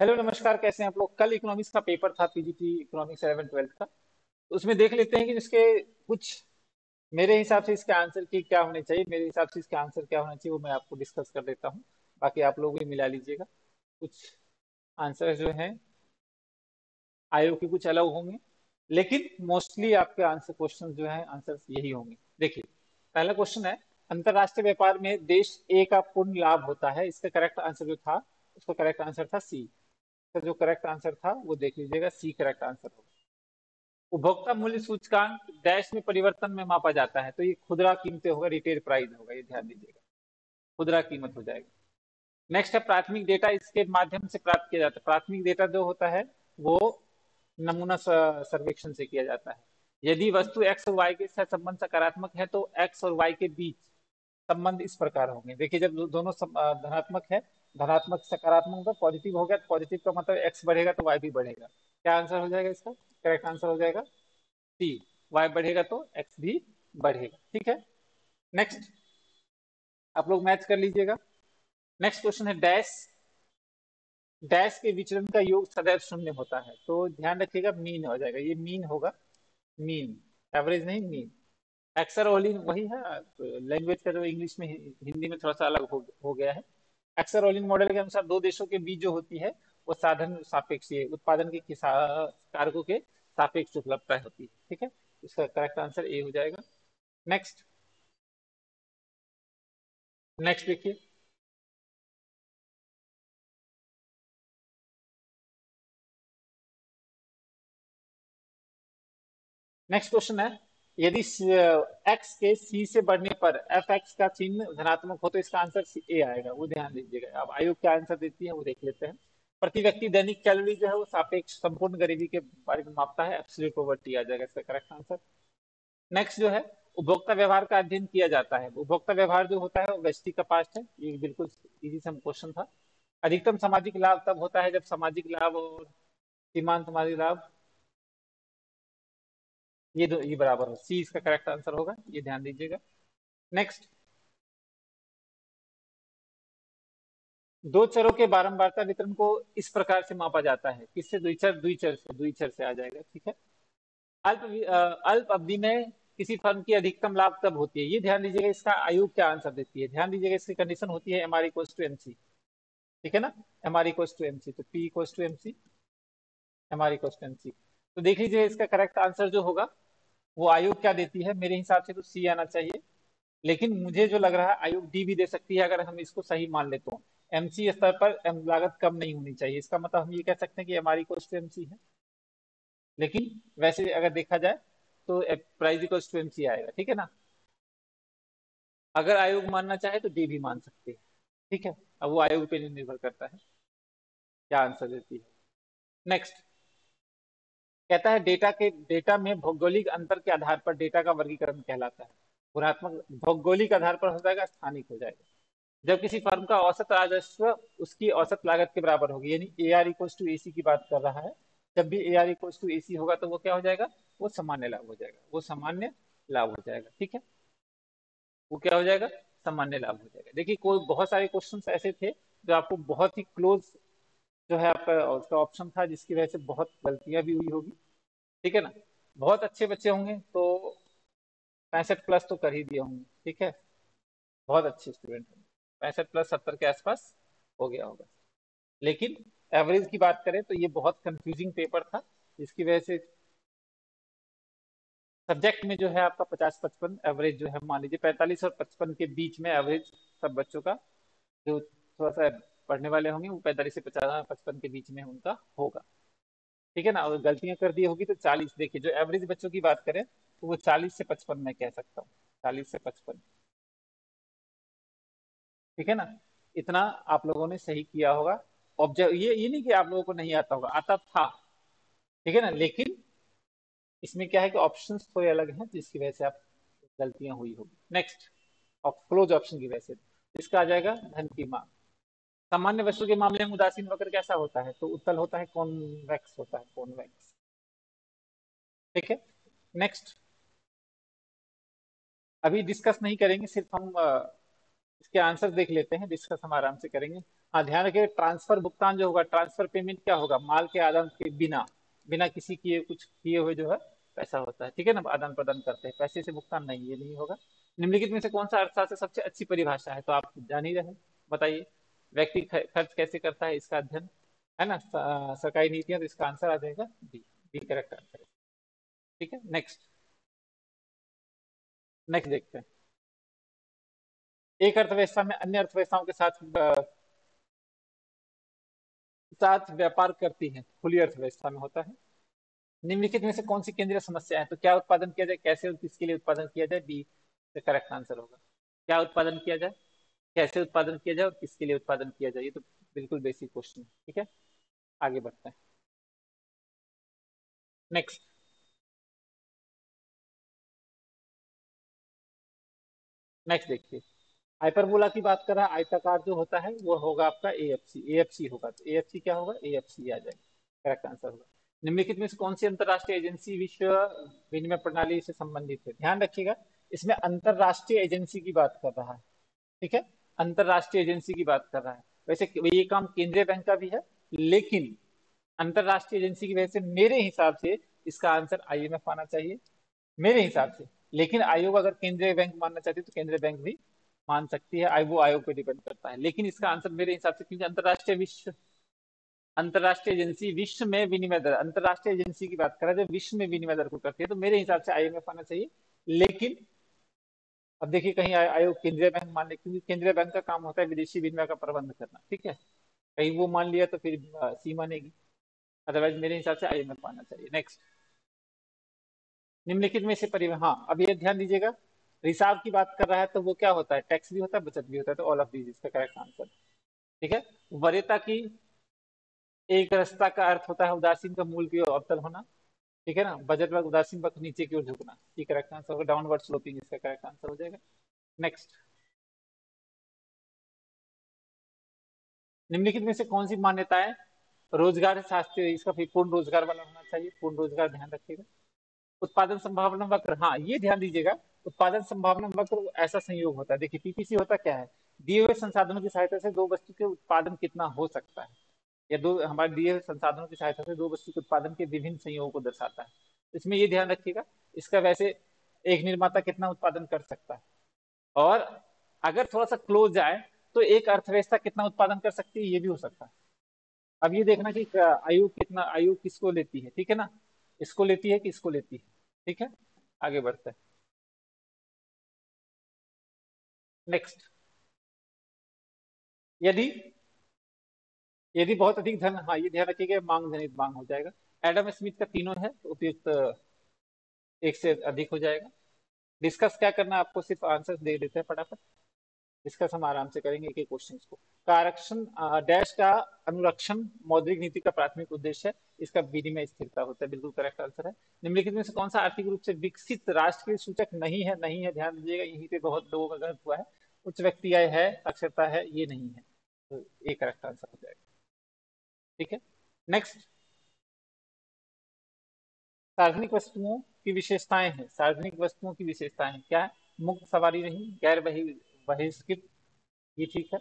Hello नमस्कार, कैसे हैं आप लोग। कल इकोनॉमिक्स का पेपर था पीजीटी इकोनॉमिक्स 11th 12th का। उसमें देख लेते हैं कि इसके कुछ मेरे हिसाब से इसके आंसर की क्या होने चाहिए, मेरे हिसाब से इसके आंसर क्या होना चाहिए वो मैं आपको डिस्कस कर देता हूं। बाकी आप लोग भी मिला लीजिएगा। कुछ आंसर जो हैं आयोग के कुछ अलग होंगे, लेकिन मोस्टली आपके आंसर क्वेश्चन जो है आंसर यही होंगे। देखिए पहला क्वेश्चन है, अंतर्राष्ट्रीय व्यापार में देश ए का पूर्ण लाभ होता है। इसका करेक्ट आंसर जो था, उसका करेक्ट आंसर था सी। जो करेक्ट आंसर था वो देख लीजिएगा, सी करेक्ट आंसर होगा। उपभोक्ता मूल्य सूचकांक डैश में परिवर्तन में मापा जाता है, तो ये खुदरा कीमतें होगा, रिटेल प्राइस होगा, ये ध्यान दीजिएगा, खुदरा कीमत हो जाएगा। नेक्स्ट है प्राथमिक डेटा, इसके माध्यम से प्राप्त किया जाता है। प्राथमिक डेटा जो होता है वो नमूना सर्वेक्षण से किया जाता है। यदि वस्तु एक्स और वाई के साथ संबंध सकारात्मक है तो एक्स और वाई के बीच संबंध इस प्रकार होंगे। देखिए जब दोनों धनात्मक है, धनात्मक सकारात्मक मतलब पॉजिटिव हो गया, तो पॉजिटिव का मतलब एक्स बढ़ेगा तो वाई भी बढ़ेगा। क्या आंसर हो जाएगा इसका, करेक्ट आंसर हो जाएगा सी, वाई बढ़ेगा तो एक्स भी बढ़ेगा। ठीक है, नेक्स्ट आप लोग मैच कर लीजिएगा। नेक्स्ट क्वेश्चन है, डैश डैश के विचलन का योग सदैव शून्य होता है। तो ध्यान रखिएगा मीन हो जाएगा, ये मीन होगा, मीन एवरेज नहीं, मीन। एक्सर ओलिन वही है, लैंग्वेज का जो इंग्लिश में हिंदी में थोड़ा सा अलग हो गया है। एक्सर ओलिन मॉडल के अनुसार दो देशों के बीच जो होती है वो साधन सापेक्ष उत्पादन के कारकों के सापेक्ष उपलब्धता होती है। ठीक है, इसका करेक्ट आंसर ए हो जाएगा। नेक्स्ट नेक्स्ट देखिए, नेक्स्ट क्वेश्चन है, यदि x के c से बढ़ने पर fx का चिन्ह धनात्मक हो तो इसका आंसर a आएगा, वो ध्यान दीजिएगा। अब आयोग क्या आंसर देती है वो देख लेते हैं। प्रति व्यक्ति दैनिक कैलोरी जो है वो सापेक्ष संपूर्ण गरीबी के बारे में मापता है, एब्सोल्यूट पॉवर्टी आ जाएगा इसका करेक्ट आंसर। नेक्स्ट जो है, उपभोक्ता व्यवहार का अध्ययन किया जाता है। उपभोक्ता व्यवहार जो होता है वो वैश्विक का पास्ट है, ये बिल्कुल इजी सा क्वेश्चन था। अधिकतम सामाजिक लाभ तब होता है जब सामाजिक लाभ और सीमांत सामाजिक लाभ ये बराबर हो, सी इसका करेक्ट आंसर होगा, ये ध्यान दीजिएगा। नेक्स्ट, दो चरों के बारंबारता वितरण को इस प्रकार से मापा जाता है। किससे, द्विचर से आ जाएगा। ठीक है, अल्प अवधि में किसी फर्म की अधिकतम लाभ तब होती है, ये ध्यान दीजिएगा। इसका आयोग क्या आंसर देती है, ध्यान दीजिएगा। इसकी कंडीशन होती है MR = MC। ठीक है ना, MR = MC, तो P = MC, MR = MC। तो देख लीजिए इसका करेक्ट आंसर जो होगा वो आयोग क्या देती है, मेरे हिसाब से तो सी आना चाहिए, लेकिन मुझे जो लग रहा है आयोग डी भी दे सकती है अगर हम इसको सही मान लेते हो। एमसी स्तर पर लागत कम नहीं होनी चाहिए, इसका मतलब हम ये कह सकते हैं कि MR = MC है, लेकिन वैसे अगर देखा जाए तो प्राइस = MC आएगा। ठीक है ना, अगर आयोग मानना चाहे तो डी भी मान सकते हैं। ठीक है, अब वो आयोग पे निर्भर करता है क्या आंसर देती है। नेक्स्ट कहता है, डेटा में भौगोलिक अंतर के आधार पर डेटा का वर्गीकरण कहलाता है। गुणात्मक भौगोलिक आधार पर हो जाएगा, स्थानिक हो जाएगा। जब किसी फर्म का औसत राजस्व उसकी औसत लागत के बराबर होगी, यानी AR = AC की बात कर रहा है। जब भी AR = AC होगा तो वो क्या हो जाएगा, वो सामान्य लाभ हो जाएगा, वो सामान्य लाभ हो जाएगा। ठीक है, वो क्या हो जाएगा, सामान्य लाभ हो जाएगा। देखिए कोई बहुत सारे क्वेश्चन ऐसे थे जो आपको बहुत ही क्लोज जो है आपका उसका ऑप्शन था, जिसकी वजह से बहुत गलतियां भी हुई होगी। ठीक है ना, बहुत अच्छे बच्चे होंगे तो 65+ तो कर ही दिए होंगे। ठीक है, बहुत अच्छे स्टूडेंट होंगे, 65+ 70 के आसपास हो गया होगा। लेकिन एवरेज की बात करें तो ये बहुत कंफ्यूजिंग पेपर था, जिसकी वजह से सब्जेक्ट में जो है आपका 50-55 एवरेज जो है, मान लीजिए 45 और 55 के बीच में एवरेज सब बच्चों का जो थोड़ा सा पढ़ने वाले होंगे वो 45 से 55 के बीच में उनका होगा। ठीक है ना, और गलतियां कर दी होगी तो 40, देखिए जो एवरेज बच्चों की बात करें तो वो 40 से 55 में कह सकता हूँ, 40 से 55। ठीक है ना, इतना आप लोगों ने सही किया होगा। ऑब्जेक्ट ये नहीं कि आप लोगों को नहीं आता होगा, आता था। ठीक है ना, लेकिन इसमें क्या है कि ऑप्शन थोड़े अलग हैं, जिसकी वजह से आप गलतियां हुई होगी। नेक्स्ट, क्लोज ऑप्शन की वजह से इसका आ जाएगा धन की मांग। सामान्य वस्तु के मामले में उदासीन वक्र कैसा होता है, तो उत्तल होता है, कॉन्वेक्स होता है, कॉन्वेक्स। ठीक है, नेक्स्ट अभी डिस्कस नहीं करेंगे, सिर्फ हम इसके आंसर देख लेते हैं। डिस्कस हम आराम से करेंगे। ध्यान रखिए ट्रांसफर भुगतान जो होगा, ट्रांसफर पेमेंट क्या होगा, माल के आदान के बिना किसी किए कुछ किए हुए जो है पैसा होता है, ठीक है ना, आदान प्रदान करते हैं, पैसे से भुगतान नहीं, ये नहीं होगा। निम्नलिखित में से कौन सा अर्थशास्त्र सबसे अच्छी परिभाषा है, तो आप जान ही रहे, बताइए। व्यक्ति खर्च कैसे करता है, इसका अध्ययन है ना, सरकारी नीतियां, तो इसका आंसर आ जाएगा बी करेक्ट आंसर है, ठीक है। नेक्स्ट देखते हैं, एक अर्थव्यवस्था में अन्य अर्थव्यवस्थाओं के साथ व्यापार करती है, खुली अर्थव्यवस्था में होता है। निम्नलिखित में से कौन सी केंद्रीय समस्या है, तो क्या उत्पादन किया जाए, कैसे और किसके लिए उत्पादन किया जाए, बी करेक्ट आंसर होगा। क्या उत्पादन किया जाए, कैसे उत्पादन किया जाए और किसके लिए उत्पादन किया जाए, ये तो बिल्कुल बेसिक क्वेश्चन है, ठीक है। आगे बढ़ते हैं, नेक्स्ट नेक्स्ट देखिए, हाइपरबोला की बात कर रहा है, आयताकार जो होता है वो होगा आपका एएफसी होगा, तो एएफसी क्या होगा, एएफसी आ जाएगा, करेक्ट आंसर होगा। निम्नलिखित में से कौन सी अंतरराष्ट्रीय एजेंसी विश्व विनिमय प्रणाली से संबंधित है, ध्यान रखिएगा इसमें अंतरराष्ट्रीय एजेंसी की बात कर रहा है, ठीक है, अंतरराष्ट्रीय एजेंसी की बात कर रहा है। वैसे ये काम केंद्रीय बैंक का भी है, लेकिन अंतरराष्ट्रीय एजेंसी की वजह से मेरे हिसाब से इसका आंसर आईएमएफ आना चाहिए मेरे हिसाब से, लेकिन आयोग अगर केंद्रीय बैंक मानना चाहती है तो केंद्रीय बैंक भी मान सकती है, वो आयोग पे डिपेंड करता है, लेकिन इसका आंसर मेरे हिसाब से, क्योंकि अंतरराष्ट्रीय एजेंसी विश्व में विनिमय दर, अंतरराष्ट्रीय एजेंसी की बात कर रहे हैं जो विश्व में विनिमय दर को करती है, तो मेरे हिसाब से आईएमएफ आना चाहिए। लेकिन अब देखिए कहीं आयोग केंद्रीय बैंक मान ले, क्योंकि केंद्रीय बैंक का काम होता है विदेशी विनिमय का प्रबंध करना, ठीक है, कहीं वो मान लिया तो फिर सी मानेगी, अदरवाइज मेरे हिसाब से आईएमएफ आना चाहिए। नेक्स्ट, निम्नलिखित में से परिवहन, हाँ अब ये ध्यान दीजिएगा, रिसाव की बात कर रहा है तो वो क्या होता है, टैक्स भी होता है बचत भी होता है, तो ऑल ऑफ दीज इसका करेक्ट आंसर, ठीक है। वरीयता की एक रास्ता का अर्थ होता है उदासीन का मूल की ओर अवतल होना, ठीक है ना, बजट वर्ग उदासीन पक्ष नीचे की ओर झुकना, ये करेक्ट आंसर होगा, डाउनवर्ड स्लोपिंग इसका करेक्ट आंसर हो जाएगा। नेक्स्ट, निम्नलिखित में से कौन सी मान्यताएं रोजगार शास्त्र, इसका पूर्ण रोजगार वाला होना चाहिए, पूर्ण रोजगार ध्यान रखिएगा। उत्पादन संभावना वक्र, हाँ ये ध्यान दीजिएगा, उत्पादन संभावना वक्र ऐसा संयोग होता है, देखिए पीपीसी होता क्या है, दिए हुए संसाधनों की सहायता से दो वस्तु के उत्पादन कितना हो सकता है, या दो हमारे दिए हुए संसाधनों की सहायता से दो वस्तु के उत्पादन के विभिन्न संयोगों को दर्शाता है, इसमें ये ध्यान रखिएगा इसका वैसे एक निर्माता कितना उत्पादन कर सकता है, और अगर थोड़ा सा क्लोज जाए तो एक अर्थव्यवस्था कितना उत्पादन कर सकती है, ये भी हो सकता है। अब ये देखना कि आयोग किसको लेती है, ठीक है ना, इसको लेती है कि इसको लेती है, ठीक है। आगे बढ़ते हैं, नेक्स्ट, यदि बहुत अधिक धन, हाँ ये ध्यान रखिएगा मांग जनित मांग हो जाएगा, एडम स्मिथ का तीनों है तो उपयुक्त एक से अधिक हो जाएगा। डिस्कस क्या करना, आपको सिर्फ आंसर दे देते हैं फटाफट, डिस्कस हम आराम से करेंगे एक एक क्वेश्चन को। कारक्षण डैश का अनुरक्षण मौद्रिक नीति का प्राथमिक उद्देश्य है, इसका विनिमय स्थिरता होता है, बिल्कुल करेक्ट आंसर है। निम्नलिखित में से कौन सा आर्थिक रूप से विकसित राष्ट्र के सूचक नहीं है, ध्यान दीजिएगा यहीं पे बहुत लोगों का गलत हुआ है, उच्च व्यक्ति आय है, अक्षरता है, ये नहीं है, तो ये करेक्ट आंसर हो जाएगा, ठीक है। नेक्स्ट, सार्वजनिक वस्तुओं की विशेषताएं हैं, सार्वजनिक वस्तुओं की विशेषताएं क्या है, मुक्त सवारी नहीं, गैर बहिष्कृत, ये ठीक है।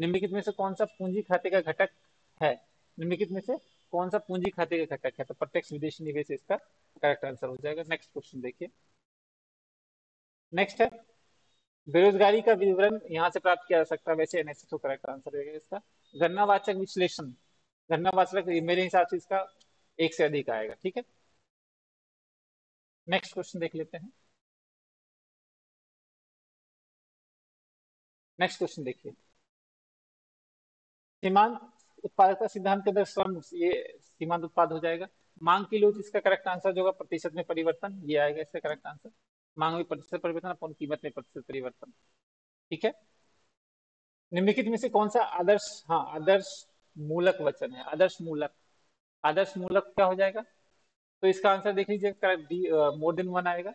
निम्नलिखित में से कौन सा पूंजी खाते का घटक है, निम्नलिखित में से कौन सा पूंजी खाते का घटक है, तो प्रत्यक्ष विदेशी निवेश इसका करेक्ट आंसर हो जाएगा। नेक्स्ट क्वेश्चन देखिए, नेक्स्ट है बेरोजगारी का विवरण यहाँ से प्राप्त किया जा सकता है, वैसे एनएससी तो करेक्ट आंसर रहेगा इसका। गणनावाचक विश्लेषण, गणनावाचक मेरे हिसाब से इसका एक से अधिक आएगा, ठीक है। नेक्स्ट क्वेश्चन देख लेते हैं, नेक्स्ट क्वेश्चन देखिए, सीमांत उत्पादकता सिद्धांत के अंदर श्रम ये सीमांत उत्पाद हो जाएगा, मांग की लोच इसका करेक्ट आंसर जो होगा प्रतिशत में परिवर्तन, ये आएगा इसका करेक्ट आंसर, मांग में प्रतिशत परिवर्तन अपन कीमत में प्रतिशत परिवर्तन, ठीक है। निम्नलिखित में से कौन सा आदर्श, हाँ आदर्श मूलक वचन है, आदर्श मूलक क्या हो जाएगा, तो इसका आंसर देख लीजिए मोर देन वन आएगा।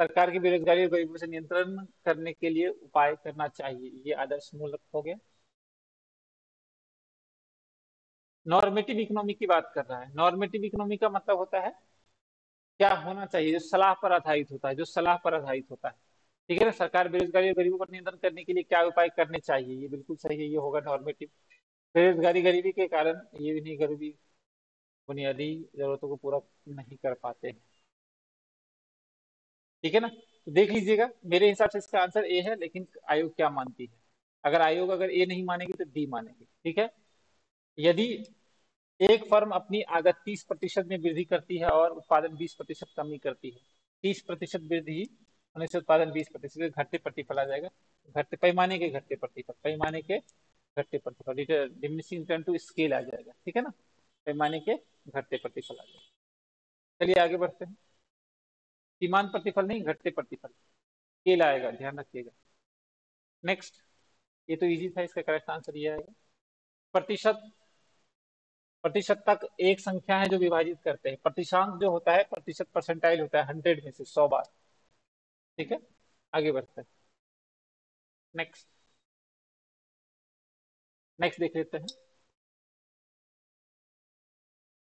सरकार की बेरोजगारी और गरीबों से नियंत्रण करने के लिए उपाय करना चाहिए, ये आदर्श मूलक हो गया। नॉर्मेटिव इकोनॉमी की बात कर रहा है, नॉर्मेटिव इकोनॉमी का मतलब होता है क्या होना चाहिए, जो सलाह पर आधारित होता है, जो सलाह पर आधारित होता है, ठीक है ना। सरकार बेरोजगारी और गरीबों पर नियंत्रण करने के लिए क्या उपाय करने चाहिए, ये बिल्कुल सही है, ये होगा नॉर्मेटिव। बेरोजगारी गरीबी के कारण ये भी नहीं, गरीबी बुनियादी जरूरतों को पूरा नहीं कर पाते हैं। ठीक है ना, तो देख लीजिएगा, मेरे हिसाब से इसका आंसर ए है, लेकिन आयोग क्या मानती है? अगर आयोग ए नहीं मानेगी तो डी मानेगी। ठीक है, यदि एक फर्म अपनी आगत 30% में वृद्धि करती है और उत्पादन 20% कमी करती है, 30% वृद्धि होने से उत्पादन 20% घटते प्रतिफल आ जाएगा, घटते पैमाने के घटते प्रतिफल, पैमाने के घटते प्रतिफल, डिमिनिशिंग ट्रेंड टू स्केल आ जाएगा। ठीक है ना, पैमाने के घटते प्रतिफल आ जाएगा। चलिए आगे बढ़ते हैं, सीमान प्रतिफल नहीं, घटते प्रतिफल, स्केल आएगा, ध्यान रखिएगा। नेक्स्ट, ये तो इजी था, इसका करेक्ट आंसर ये आएगा। प्रतिशत, प्रतिशत तक एक संख्या है जो विभाजित करते हैं, प्रतिशांक जो होता है प्रतिशत, परसेंटाइल होता है 100 में से 100 बार। ठीक है, आगे बढ़ते हैं, नेक्स्ट नेक्स्ट देख लेते हैं।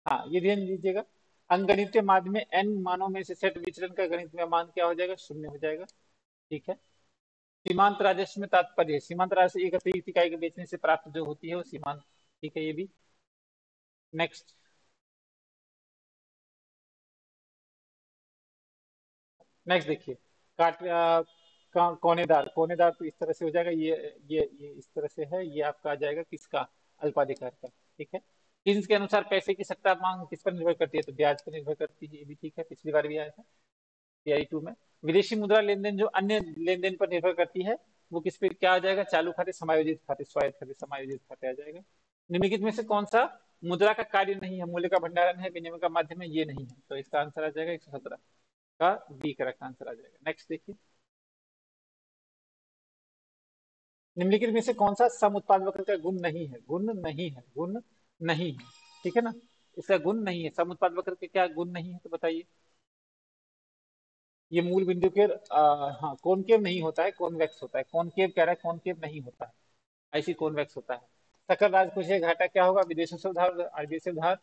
हाँ, ये ध्यान दीजिएगा, अंगणितीय माध्य में n मानों में से सेट विचलन का गणित में मान क्या हो जाएगा? 0 हो जाएगा। ठीक है, सीमांत राजस्व में तात्पर्य, सीमांत राजस्व एक अतिरिक्त इकाई के बेचने से प्राप्त जो होती है वो सीमांत। ठीक है, ये भी नेक्स्ट। नेक्स्ट देखिए, कोनेदार, कोनेदार तो इस तरह से हो जाएगा, ये इस तरह से है, ये आपका आ जाएगा किसका? अल्पाधिकार का। ठीक है, किन्स के अनुसार पैसे की सट्टा मांग किस पर निर्भर करती है? तो ब्याज पर निर्भर करती है, ये भी ठीक है, पिछली बार भी आया था TI2 में। विदेशी मुद्रा लेन देन जो अन्य लेन देन पर निर्भर करती है वो किस पे क्या आ जाएगा? चालू खाते, समायोजित खाते, स्वायत्त खाते, समायोजित खाते आ जाएगा। निम्नलिखित में से कौन सा मुद्रा का कार्य नहीं है? मूल्य का भंडारण है, विनिमय का माध्यम है, ये नहीं है, तो इसका आंसर आ जाएगा 117 का बी करेक्ट आंसर आ जाएगा। नेक्स्ट देखिए, निम्नलिखित में से कौन सा सम उत्पाद वक्र का गुण नहीं है? गुण नहीं है, गुण नहीं है। ठीक है ना, इसका गुण नहीं है, सम उत्पाद वक्र के क्या गुण नहीं है? तो बताइए, ये मूल बिंदु के हाँ, कॉनकेव नहीं होता है, कॉन्वेक्स होता है, कॉनकेव कह रहा है, कॉनकेव नहीं होता है, ऐसी कॉन्वेक्स होता है। सकल राजकोषीय घाटा क्या होगा? विदेशों से उधार, आरबीआई से उधार,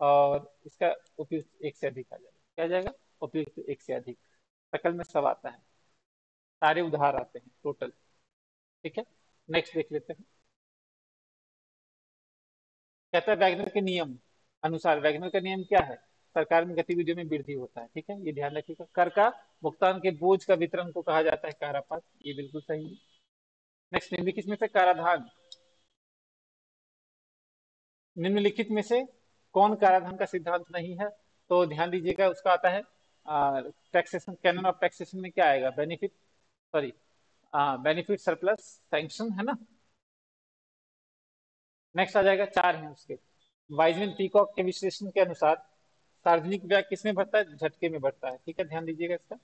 और इसका उपयुक्त एक से अधिक आ जाएगा। क्या जाएगा? उपयुक्त एक से अधिक, सकल में सब आता है, सारे उधार आते हैं टोटल। ठीक है, नेक्स्ट देख लेते हैं। कहता है वैगनर के नियम अनुसार, वैगनर का नियम क्या है? सरकार में गतिविधियों में वृद्धि होता है। ठीक है, ये ध्यान रखिएगा। कर का भुगतान के बोझ का वितरण को कहा जाता है कारापात, ये बिल्कुल सही है। नेक्स्ट, निम्नलिखित में से कराधान, निम्नलिखित में से कौन कराधान का सिद्धांत नहीं है? तो ध्यान दीजिएगा, उसका आता है टैक्सेशन, कैनन ऑफ टैक्सेशन में क्या आएगा? Benefit, sorry benefit surplus sanction, है ना। नेक्स्ट आ जाएगा 4 है उसके, वाइजमैन पीकॉक के विश्लेषण के अनुसार सार्वजनिक व्यय किसमें बढ़ता है? झटके में बढ़ता है। ठीक है, ध्यान दीजिएगा, इसका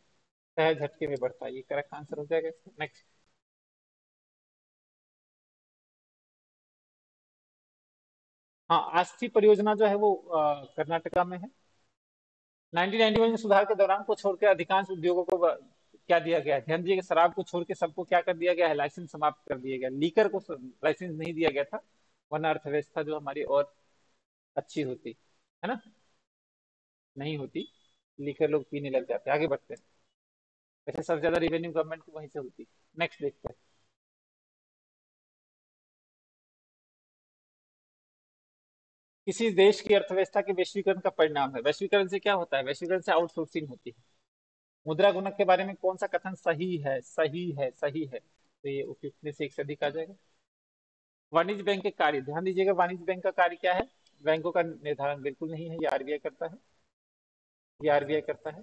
सह झटके में बढ़ता है, ये करेक्ट आंसर हो जाएगा इसका। नेक्स्ट, हाँ, आस्थी परियोजना जो है वो कर्नाटका में है। 1991 में सुधार के दौरान को छोड़कर अधिकांश उद्योगों को क्या दिया गया है? ध्यान दीजिएगा, शराब को छोड़कर सबको क्या कर दिया गया है? लाइसेंस समाप्त कर दिया गया। लीकर को लाइसेंस नहीं दिया गया था, वरना अर्थव्यवस्था जो हमारी और अच्छी होती है ना, नहीं होती, लीकर लोग पीने लग जाते। आगे बढ़ते हैं, वैसे सबसे ज्यादा रिवेन्यू गवर्नमेंट को वहीं से होती। नेक्स्ट देखते हैं, किसी देश की अर्थव्यवस्था के वैश्वीकरण का परिणाम है। वैश्वीकरण से क्या होता है? वैश्वीकरण से आउटसोर्सिंग होती है। मुद्रा गुणक के बारे में कौन सा कथन सही है? सही है, सही है, तो ये उपयुक्त में से एक से अधिक आ जाएगा। वाणिज्य बैंक के कार्य, ध्यान दीजिएगा, वाणिज्य बैंक का कार्य क्या है? बैंकों का निर्धारण, बिल्कुल नहीं है, ये RBI करता है, ये RBI करता है।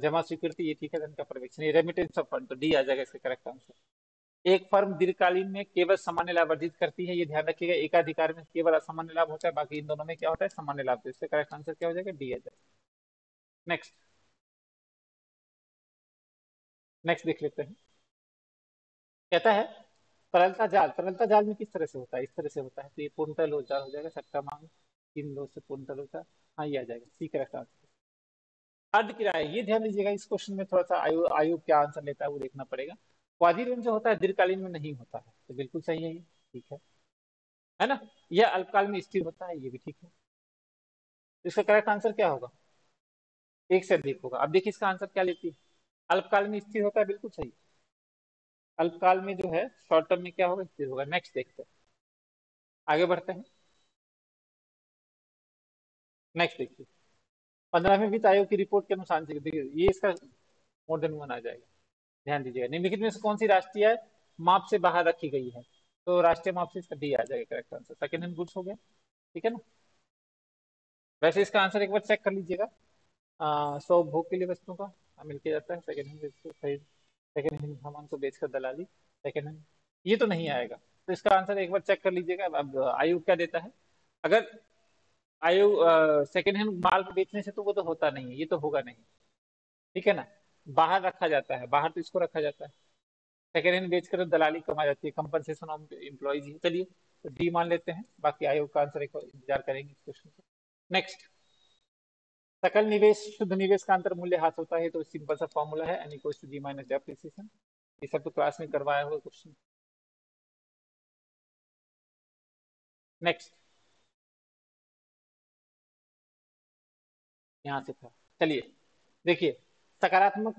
जमा स्वीकृति, ये ठीक है, धन का पर्यवेक्षण, ये रेमिटेंस ऑफ फंड, तो डी आ जाएगा इसका करेक्ट आंसर। एक फर्म दीर्घकालीन में केवल सामान्य लाभ अर्जित करती है, ये ध्यान रखिएगा, एकाधिकार में केवल असामान्य लाभ होता है, बाकी इन दोनों में क्या होता है? सामान्य लाभ, तो इससे करेक्ट आंसर क्या हो जाएगा? डी आ जाएगा। नेक्स्ट नेक्स्ट देख लेते हैं, कहता है तरलता जाल, तरलता जाल में किस तरह से होता है? इस तरह से होता है, तो ये पूर्णतः लोच जाल हो जाएगा, सट्टा मांग, तीन लोच से पूर्णतः लोच जाल, हाँ ये आ जाएगा, सी करेक्ट आंसर। अर्ध किराया, ये ध्यान दीजिएगा, इस क्वेश्चन में थोड़ा सा आयोग क्या आंसर लेता है वो देखना पड़ेगा। क्वाजी ऋण जो होता है दीर्घकालीन में नहीं होता है, तो बिल्कुल सही है ये, ठीक है ना। यह अल्पकाल में स्थिर होता है, ये भी ठीक है, इसका करेक्ट आंसर क्या होगा? एक से अधिक होगा। अब देखिए इसका आंसर क्या लेती है, अल्पकाल में स्थिर होता है, बिल्कुल सही, अल्पकाल में जो है शॉर्ट टर्म में क्या होगा? स्थिर होगा। नेक्स्ट देखते हैं, आगे बढ़ते हैं। नेक्स्ट देखिए 15वें वित्त आयोग की रिपोर्ट के अनुसार ये इसका मोर देन वन आ जाएगा। ध्यान दीजिएगा निम्नलिखित में से कौन सी राष्ट्रीय माप से बाहर रखी गई है, तो राष्ट्रीय माप से इसका डी आ जाएगा correct answer, second hand goods हो गया। ठीक है ना, वैसे इसका आंसर एक बार चेक कर लीजिएगा। 100 भोग के लिए वस्तुओं का मिल के जाता है, सेकंड हैंड खरीद, सेकंड हैंड सामान को बेचकर दलाली, सेकंड हैंड ये तो नहीं आएगा, तो इसका आंसर एक बार चेक कर लीजिएगा। अब आयोग क्या देता है, अगर आयोग सेकंड हैंड माल बेचने से तो वो तो होता नहीं है, ये तो होगा नहीं। ठीक है ना, बाहर रखा जाता है, बाहर तो इसको रखा जाता है, सेकंड हैंड बेचकर तो दलाली कमा जाती है, कंपनसेशन ऑफ एम्प्लॉयज। चलिए तो डी मान लेते हैं, बाकी आयोग का आंसर एक बार इंतजार करेंगे इस क्वेश्चन को। नेक्स्ट सकल निवेश शुद्ध निवेश का अंतर मूल्य हाथ होता है, तो सिंपल सा फॉर्मूला है N equals to G minus depreciation. ये सब तो क्लास में करवाया हुआ क्वेश्चन। नेक्स्ट यहाँ से था, चलिए देखिए सकारात्मक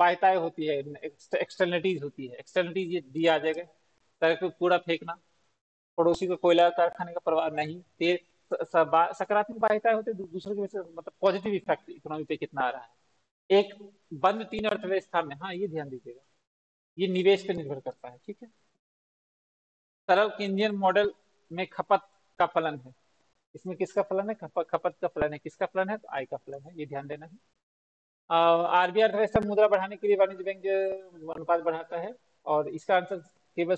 बाह्यताएं होती है, एक्सटर्नलिटीज होती है, एक्सटर्नलिटीज ये डी आ जाएगा। सड़क पर कूड़ा फेंकना, पड़ोसी को कोयला कारखाने का प्रभाव नहीं, तेल। सकारात्मक बाध्यताएं होते हैं दूसरे के वजह से, मतलब पॉजिटिव इफेक्ट इकोनॉमी पे कितना आ रहा है। एक बंद तीन अर्थव्यवस्था में, हाँ ये ध्यान दीजिएगा, ये निवेश पे निर्भर करता है। ठीक है, सरल केंद्रीय मॉडल में खपत का फलन है, इसमें किसका फलन है, खपत का फलन है, किसका फलन है, तो आय का फलन है, ये ध्यान देना है। आरबीआई अर्थव्यवस्था मुद्रा बढ़ाने के लिए वाणिज्य बैंक अनुपात बढ़ाता है, और इसका आंसर केवल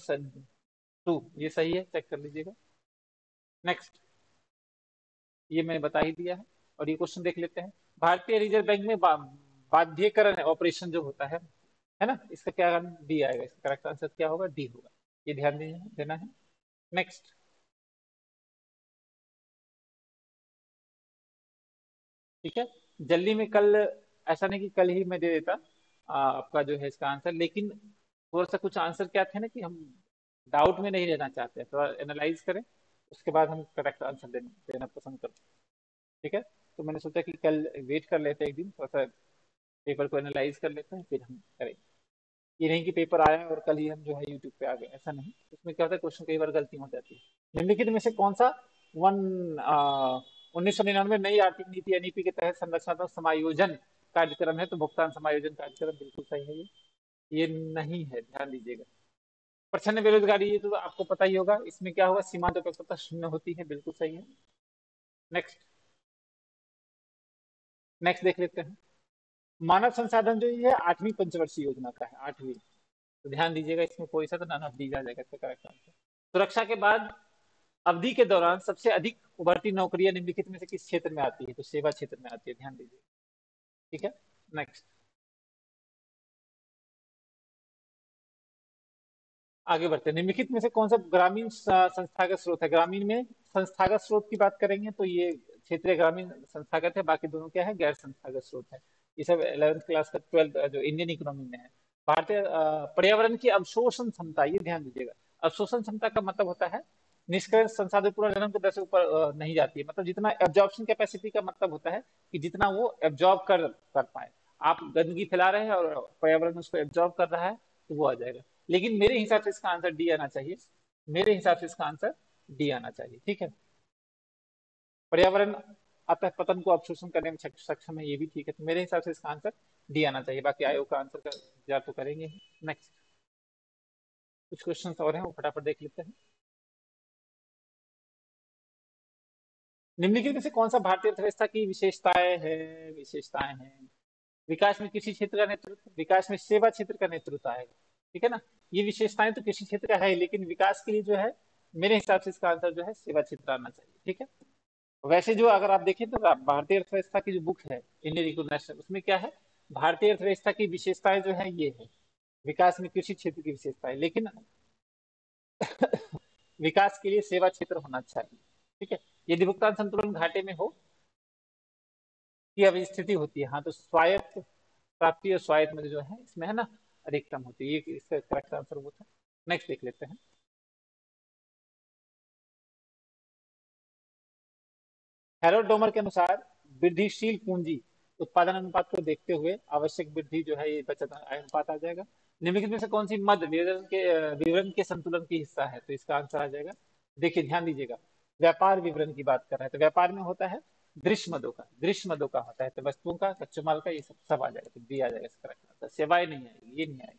2 ये सही है, चेक कर लीजिएगा। नेक्स्ट ये मैंने बता ही दिया है, और ये क्वेश्चन देख लेते हैं। भारतीय रिजर्व बैंक में बाध्यकरण ऑपरेशन जो होता है ना, इसका क्या आंसर डी आएगा, इसका करेक्ट आंसर क्या होगा, डी होगा, ये ध्यान देना है। नेक्स्ट ठीक है, जल्दी में कल, ऐसा नहीं कि कल ही मैं दे देता आपका जो है इसका आंसर, लेकिन थोड़ा सा कुछ आंसर क्या थे ना कि हम डाउट में नहीं रहना चाहते हैं, थोड़ा एनालाइज करें उसके बाद हम करेक्ट आंसर देना पसंद करते हैं। ठीक है, तो मैंने सोचा कि कल वेट कर लेते हैं एक दिन, थोड़ा सा पेपर को एनालाइज कर लेते हैं, फिर हम करेंगे। ये नहीं कि पेपर आया और कल ही हम जो है यूट्यूब पे आ गए, ऐसा नहीं। उसमें क्या होता है, क्वेश्चन कई बार गलती हो जाती है। निम्नलिखित में से कौन सा 1999 नई आर्थिक नीति एनईपी के तहत संरचनात्मक समायोजन कार्यक्रम है, तो भुगतान समायोजन कार्यक्रम बिल्कुल सही है। ये नहीं है, ध्यान दीजिएगा। प्रच्छन्न बेरोजगारी ये तो आपको पता ही होगा, इसमें क्या होगा, सीमांत उपलब्धता 0 होती है, बिल्कुल सही है। नेक्स्ट देख लेते हैं। मानव संसाधन जो ये है 8वीं पंचवर्षीय योजना का है, 8वीं, तो ध्यान दीजिएगा इसमें कोई सा तो ना डी आ जाएगा इसका करेक्ट आंसर। सुरक्षा के बाद अवधि के दौरान सबसे अधिक उभरती नौकरियां निम्नलिखित में से किस क्षेत्र में आती है, तो सेवा क्षेत्र में आती है, ध्यान दीजिएगा। ठीक है, नेक्स्ट आगे बढ़ते हैं। निम्नलिखित में से कौन सा ग्रामीण संस्थागत स्रोत है, ग्रामीण में संस्थागत स्रोत की बात करेंगे तो ये क्षेत्रीय ग्रामीण संस्थागत है, बाकी दोनों क्या है, गैर संस्थागत स्रोत है। ये सब 11th क्लास का 12th जो इंडियन इकोनॉमी में है। भारतीय पर्यावरण की अवशोषण क्षमता, ये ध्यान दीजिएगा, अवशोषण क्षमता का मतलब होता है निष्कर्ष संसाधन पुनर्जनन के दर से ऊपर नहीं जाती है, मतलब जितना एब्जॉर्प्शन कैपेसिटी का मतलब होता है कि जितना वो एब्जॉर्ब कर पाए। आप गंदगी फैला रहे हैं और पर्यावरण उसको एब्जॉर्ब कर रहा है, तो वो आ जाएगा। लेकिन मेरे हिसाब से इसका आंसर डी आना चाहिए, मेरे हिसाब से इसका आंसर डी आना चाहिए। ठीक है, पर्यावरण अतः पतन को अवशोषण करने में सक्षम है, ये भी ठीक है, तो मेरे हिसाब से इसका आंसर डी आना चाहिए। बाकी आयोग का आंसर का इंतजार तो करेंगे। नेक्स्ट कुछ क्वेश्चन और हैं, वो फटाफट देख लेते हैं। निम्नलिखित में से कौन सा भारतीय अर्थव्यवस्था की विशेषताएं हैं, विकास में कृषि क्षेत्र का नेतृत्व, विकास में सेवा क्षेत्र का नेतृत्व आएगा। ठीक है ना, ये विशेषताएं तो कृषि क्षेत्र का है, लेकिन विकास के लिए जो है मेरे हिसाब से इसका आंसर जो है सेवा क्षेत्र आना चाहिए। ठीक है, वैसे जो अगर आप देखें तो भारतीय अर्थव्यवस्था की जो बुक है इंडियन इकोनॉमिक्स, उसमें क्या है, भारतीय अर्थव्यवस्था की विशेषताएं जो है ये है, विकास में कृषि क्षेत्र की विशेषताएं, लेकिन विकास के लिए सेवा क्षेत्र होना चाहिए। ठीक है, यदि भुगतान संतुलन घाटे में हो की अब स्थिति होती है, हाँ तो स्वायत्त प्राप्ति और स्वायत्त में जो है इसमें है ना अधिकतम होती है, ये इसका करेक्ट आंसर वो था। नेक्स्ट देख लेते हैं। हेरोल्ड डोमर के अनुसार वृद्धिशील पूंजी उत्पादन अनुपात को देखते हुए आवश्यक वृद्धि जो है ये बचत आय अनुपात आ जाएगा। निम्नलिखित में से कौन सी मद विवरण के संतुलन की हिस्सा है, तो इसका आंसर आ जाएगा देखिए ध्यान दीजिएगा, व्यापार विवरण की बात कर रहे हैं तो व्यापार में होता है दृश्य मदों का होता है, तो वस्तुओं का, कच्चे माल का, ये सब आ जाएगा, तो बी आ जाएगा इसका आंसर। सेवाएं नहीं आएगी, ये नहीं आएगी,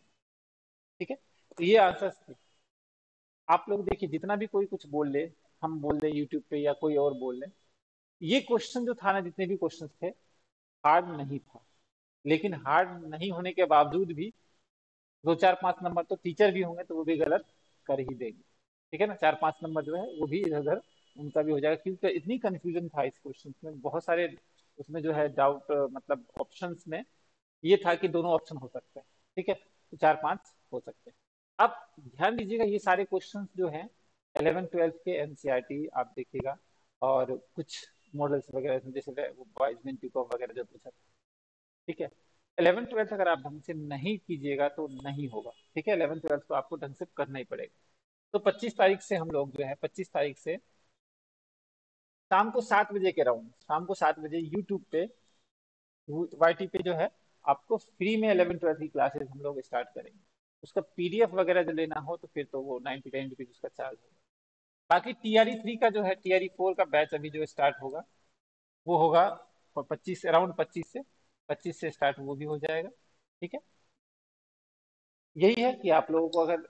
ठीक है। तो ये आंसर आप लोग देखिए, जितना भी कोई कुछ बोल ले, हम बोल दें यूट्यूब पे या कोई और बोल ले, ये क्वेश्चन जो था ना, जितने भी क्वेश्चन थे हार्ड नहीं था, लेकिन हार्ड नहीं होने के बावजूद भी 2-4-5 नंबर तो टीचर भी होंगे तो वो भी गलत कर ही देंगे, ठीक है ना। 4-5 नंबर जो है वो भी इधर उधर उनका भी हो जाएगा, क्योंकि इतनी कंफ्यूजन था इस क्वेश्चन में, बहुत सारे उसमें जो है डाउट, मतलब ऑप्शन में ये था कि दोनों ऑप्शन हो सकते हैं, ठीक है, 4-5 हो सकते हैं। अब ध्यान दीजिएगा, ये सारे क्वेश्चंस जो हैं 11-12 के एनसीईआरटी आप देखिएगा, और कुछ मॉडल्स वगैरह जैसे बॉयजमैन टिकॉफ वगैरह जो पूछा, ठीक है। 11-12 अगर आप ढंग से नहीं कीजिएगा तो नहीं होगा, ठीक है। 11-12 को आपको ढंग से करना ही पड़ेगा। तो 25 तारीख से हम लोग जो है 25 तारीख से शाम को 7 बजे के राउंड, शाम को 7 बजे यूट्यूब पे, YT पे जो है आपको फ्री में 11-12 की क्लासेस हम लोग स्टार्ट करेंगे। उसका PDF वगैरह जो लेना हो तो फिर तो वो 99 रुपीज उसका चार्ज होगा। बाकी TRE 3 का जो है, TRE 4 का बैच अभी जो स्टार्ट होगा वो होगा 25, अराउंड 25 से स्टार्ट वो भी हो जाएगा, ठीक है। यही है कि आप लोगों को अगर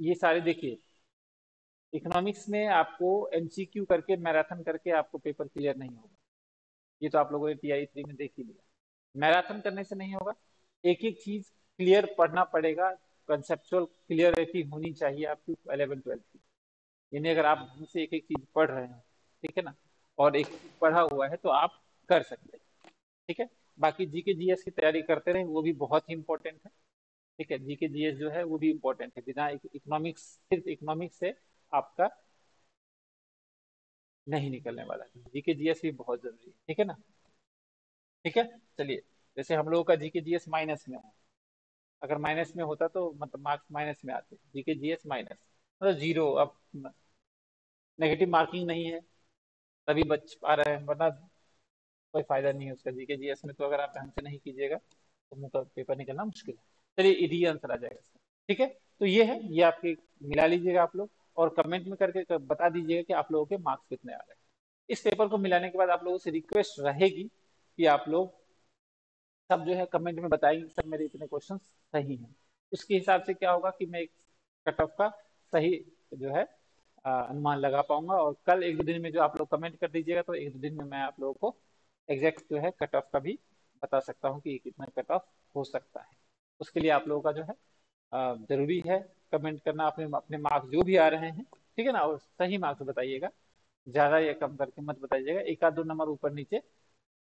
ये सारे, देखिए इकोनॉमिक्स में आपको MCQ करके, मैराथन करके आपको पेपर क्लियर नहीं होगा, ये तो आप लोगों ने TRE 3 में देख ही लिया। मैराथन करने से नहीं होगा, एक एक चीज क्लियर पढ़ना पड़ेगा, कंसेप्चुअल क्लियरिटी होनी चाहिए आपकी 11-12 की। यानी अगर आप ढंग से एक एक चीज पढ़ रहे हैं, ठीक है ना, और एक पढ़ा हुआ है तो आप कर सकते हैं, ठीक है। बाकी GK GS की तैयारी करते रहें, वो भी बहुत ही इम्पोर्टेंट है, ठीक है। GK GS जो है वो भी इम्पोर्टेंट है, बिना इकोनॉमिक्स, सिर्फ इकोनॉमिक्स से आपका नहीं निकलने वाला है। GK GS भी बहुत जरूरी है, ठीक है ना, ठीक है। चलिए, जैसे हम लोगों का GK GS माइनस में है, अगर माइनस में होता तो मतलब मार्क्स माइनस में आते, GK GS माइनस मतलब 0, अब नेगेटिव मार्किंग नहीं है तभी बच पा रहे हैं, वरना कोई फायदा नहीं है उसका। GK GS में तो अगर आप ढंग से नहीं कीजिएगा तो उनका पेपर निकलना मुश्किल है। चलिए, ED आंसर आ जाएगा, ठीक है। तो ये है, ये आपके मिला लीजिएगा आप लोग, और कमेंट में करके बता दीजिएगा कि आप लोगों के मार्क्स कितने आ रहे हैं। इस पेपर को मिलाने के बाद आप लोगों से रिक्वेस्ट रहेगी कि आप लोग सब जो है कमेंट में बताएंगे सब मेरे इतने क्वेश्चन सही हैं, उसके हिसाब से क्या होगा कि मैं एक कट ऑफ का सही जो है अनुमान लगा पाऊंगा। और कल 1-2 दिन में जो आप लोग कमेंट कर दीजिएगा तो 1-2 दिन में मैं आप लोगों को एग्जैक्ट जो है कट ऑफ का भी बता सकता हूं कि कितना कट ऑफ हो सकता है। उसके लिए आप लोगों का जो है जरूरी है कमेंट करना, अपने अपने मार्क्स जो भी आ रहे हैं, ठीक है ना, और सही मार्क्स बताइएगा, ज़्यादा या कम करके मत बताइएगा, 1-2 नंबर ऊपर नीचे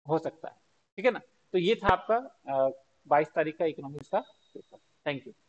हो सकता है, ठीक है ना। तो ये था आपका 22 तारीख का इकोनॉमिक्स का पेपर। Thank you.